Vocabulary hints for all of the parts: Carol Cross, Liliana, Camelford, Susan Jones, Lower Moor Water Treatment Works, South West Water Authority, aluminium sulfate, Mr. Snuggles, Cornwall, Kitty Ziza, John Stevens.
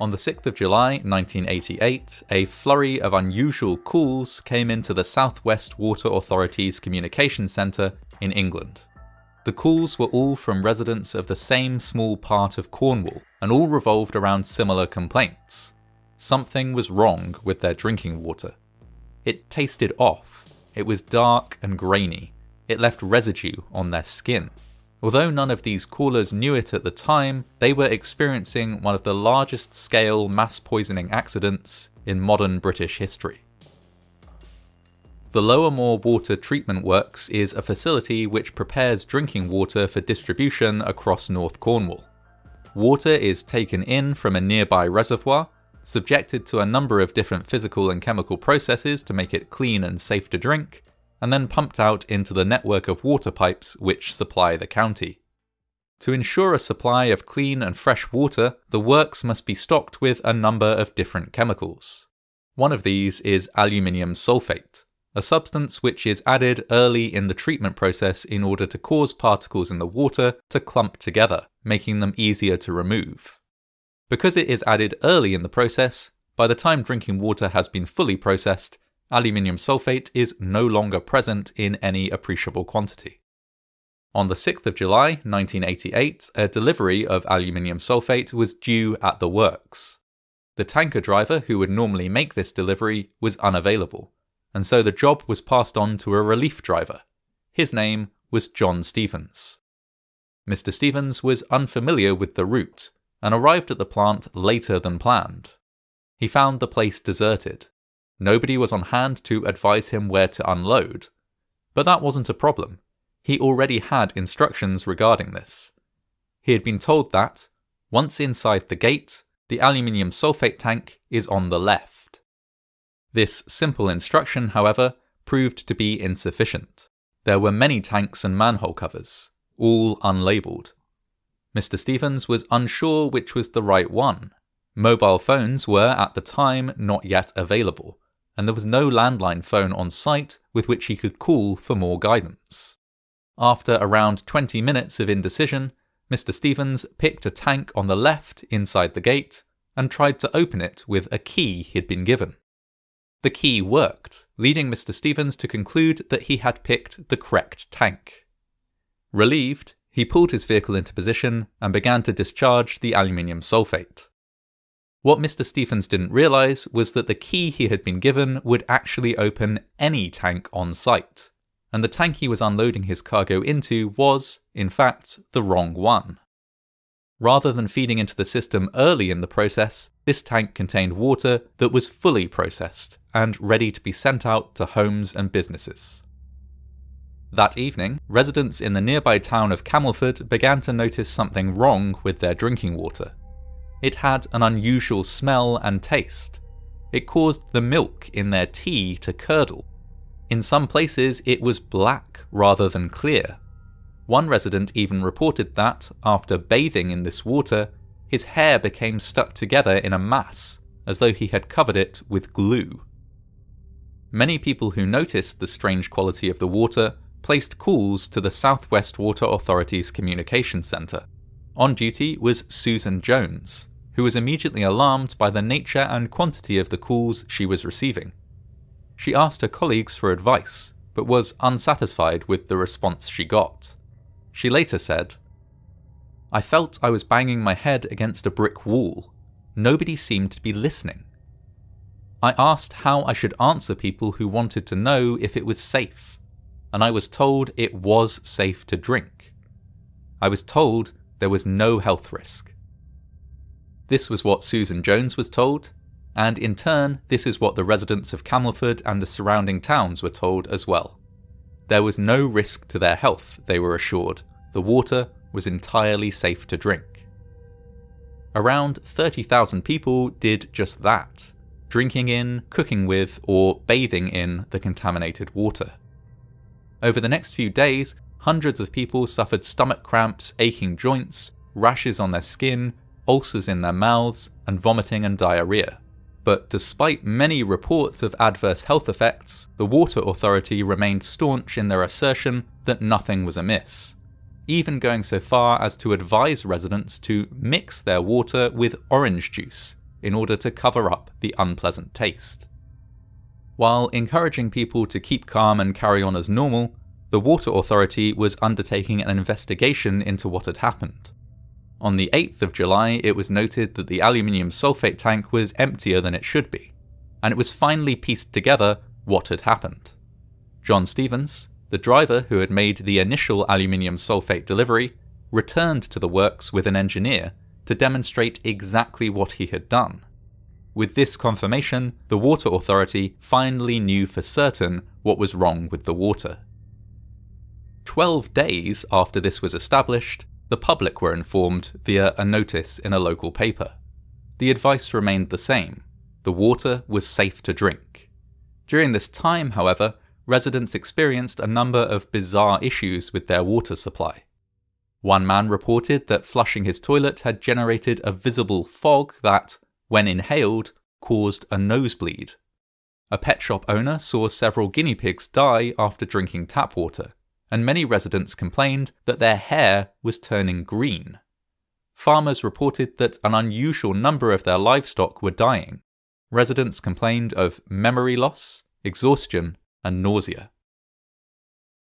On the 6th of July 1988, a flurry of unusual calls came into the South West Water Authority's communication centre in England. The calls were all from residents of the same small part of Cornwall, and all revolved around similar complaints. Something was wrong with their drinking water. It tasted off, it was dark and grainy, it left residue on their skin. Although none of these callers knew it at the time, they were experiencing one of the largest scale mass poisoning accidents in modern British history. The Lower Moor Water Treatment Works is a facility which prepares drinking water for distribution across North Cornwall. Water is taken in from a nearby reservoir, subjected to a number of different physical and chemical processes to make it clean and safe to drink, and then pumped out into the network of water pipes which supply the county. To ensure a supply of clean and fresh water, the works must be stocked with a number of different chemicals. One of these is aluminium sulfate, a substance which is added early in the treatment process in order to cause particles in the water to clump together, making them easier to remove. Because it is added early in the process, by the time drinking water has been fully processed, aluminium sulfate is no longer present in any appreciable quantity. On the 6th of July 1988, a delivery of aluminium sulfate was due at the works. The tanker driver who would normally make this delivery was unavailable, and so the job was passed on to a relief driver. His name was John Stevens. Mr. Stevens was unfamiliar with the route and arrived at the plant later than planned. He found the place deserted. Nobody was on hand to advise him where to unload. But that wasn't a problem. He already had instructions regarding this. He had been told that, once inside the gate, the aluminium sulfate tank is on the left. This simple instruction, however, proved to be insufficient. There were many tanks and manhole covers, all unlabelled. Mr. Stevens was unsure which was the right one. Mobile phones were, at the time, not yet available, and there was no landline phone on site with which he could call for more guidance. After around 20 minutes of indecision, Mr. Stevens picked a tank on the left inside the gate and tried to open it with a key he'd been given. The key worked, leading Mr. Stevens to conclude that he had picked the correct tank. Relieved, he pulled his vehicle into position and began to discharge the aluminium sulfate. What Mr. Stevens didn't realise was that the key he had been given would actually open any tank on site, and the tank he was unloading his cargo into was, in fact, the wrong one. Rather than feeding into the system early in the process, this tank contained water that was fully processed and ready to be sent out to homes and businesses. That evening, residents in the nearby town of Camelford began to notice something wrong with their drinking water. It had an unusual smell and taste. It caused the milk in their tea to curdle. In some places, it was black rather than clear. One resident even reported that, after bathing in this water, his hair became stuck together in a mass, as though he had covered it with glue. Many people who noticed the strange quality of the water placed calls to the South West Water Authority's communication centre. On duty was Susan Jones, who was immediately alarmed by the nature and quantity of the calls she was receiving. She asked her colleagues for advice, but was unsatisfied with the response she got. She later said, "I felt I was banging my head against a brick wall. Nobody seemed to be listening. I asked how I should answer people who wanted to know if it was safe, and I was told it was safe to drink. I was told there was no health risk." This was what Susan Jones was told, and in turn, this is what the residents of Camelford and the surrounding towns were told as well. There was no risk to their health, they were assured. The water was entirely safe to drink. Around 30,000 people did just that, drinking in, cooking with, or bathing in the contaminated water. Over the next few days, hundreds of people suffered stomach cramps, aching joints, rashes on their skin, ulcers in their mouths, and vomiting and diarrhea. But despite many reports of adverse health effects, the Water Authority remained staunch in their assertion that nothing was amiss, even going so far as to advise residents to mix their water with orange juice in order to cover up the unpleasant taste. While encouraging people to keep calm and carry on as normal, the Water Authority was undertaking an investigation into what had happened. On the 8th of July, it was noted that the aluminium sulfate tank was emptier than it should be, and it was finally pieced together what had happened. John Stevens, the driver who had made the initial aluminium sulfate delivery, returned to the works with an engineer to demonstrate exactly what he had done. With this confirmation, the Water Authority finally knew for certain what was wrong with the water. 12 days after this was established, the public were informed via a notice in a local paper. The advice remained the same: the water was safe to drink. During this time, however, residents experienced a number of bizarre issues with their water supply. One man reported that flushing his toilet had generated a visible fog that, when inhaled, caused a nosebleed. A pet shop owner saw several guinea pigs die after drinking tap water, and many residents complained that their hair was turning green. Farmers reported that an unusual number of their livestock were dying. Residents complained of memory loss, exhaustion, and nausea.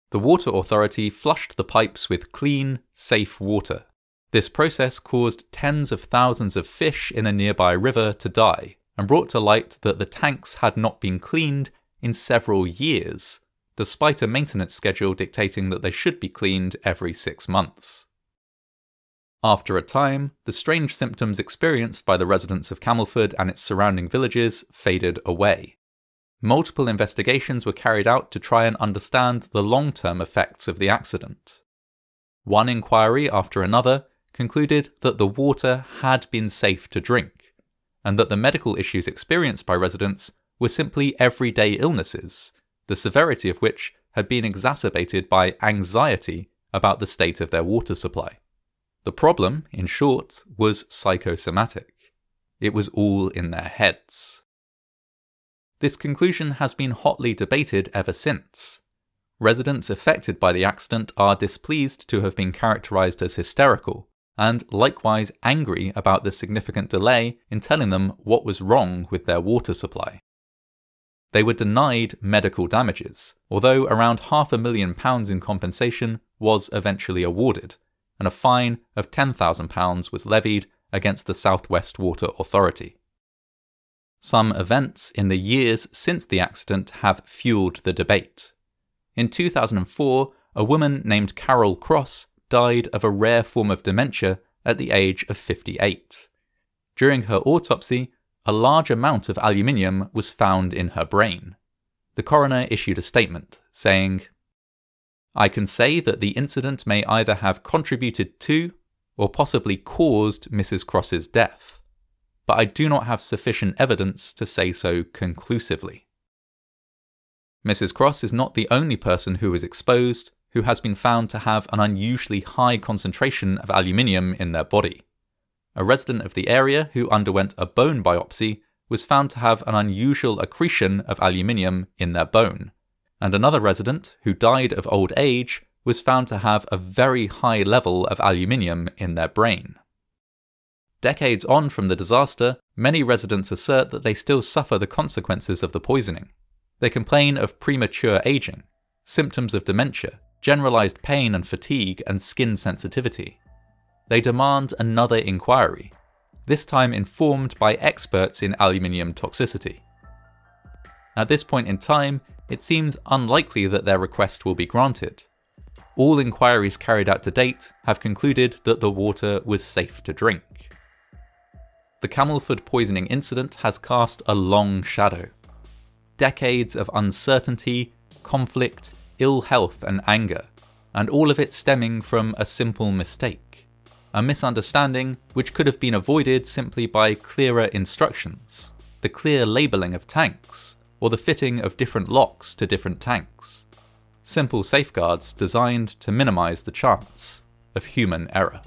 The Water Authority flushed the pipes with clean, safe water. This process caused tens of thousands of fish in a nearby river to die, and brought to light that the tanks had not been cleaned in several years, despite a maintenance schedule dictating that they should be cleaned every 6 months. After a time, the strange symptoms experienced by the residents of Camelford and its surrounding villages faded away. Multiple investigations were carried out to try and understand the long-term effects of the accident. One inquiry after another concluded that the water had been safe to drink, and that the medical issues experienced by residents were simply everyday illnesses, the severity of which had been exacerbated by anxiety about the state of their water supply. The problem, in short, was psychosomatic. It was all in their heads. This conclusion has been hotly debated ever since. Residents affected by the accident are displeased to have been characterised as hysterical, and likewise angry about the significant delay in telling them what was wrong with their water supply. They were denied medical damages, although around £500,000 in compensation was eventually awarded, and a fine of £10,000 was levied against the South West Water Authority. Some events in the years since the accident have fueled the debate. In 2004, a woman named Carol Cross died of a rare form of dementia at the age of 58. During her autopsy, a large amount of aluminium was found in her brain. The coroner issued a statement saying, "I can say that the incident may either have contributed to or possibly caused Mrs. Cross's death, but I do not have sufficient evidence to say so conclusively." Mrs. Cross is not the only person who was exposed who has been found to have an unusually high concentration of aluminium in their body. A resident of the area who underwent a bone biopsy was found to have an unusual accretion of aluminium in their bone, and another resident who died of old age was found to have a very high level of aluminium in their brain. Decades on from the disaster, many residents assert that they still suffer the consequences of the poisoning. They complain of premature aging, symptoms of dementia, generalized pain and fatigue, and skin sensitivity. They demand another inquiry, this time informed by experts in aluminium toxicity. At this point in time, it seems unlikely that their request will be granted. All inquiries carried out to date have concluded that the water was safe to drink. The Camelford poisoning incident has cast a long shadow. Decades of uncertainty, conflict, ill health and anger, and all of it stemming from a simple mistake, a misunderstanding which could have been avoided simply by clearer instructions, the clear labelling of tanks, or the fitting of different locks to different tanks. Simple safeguards designed to minimise the chance of human error.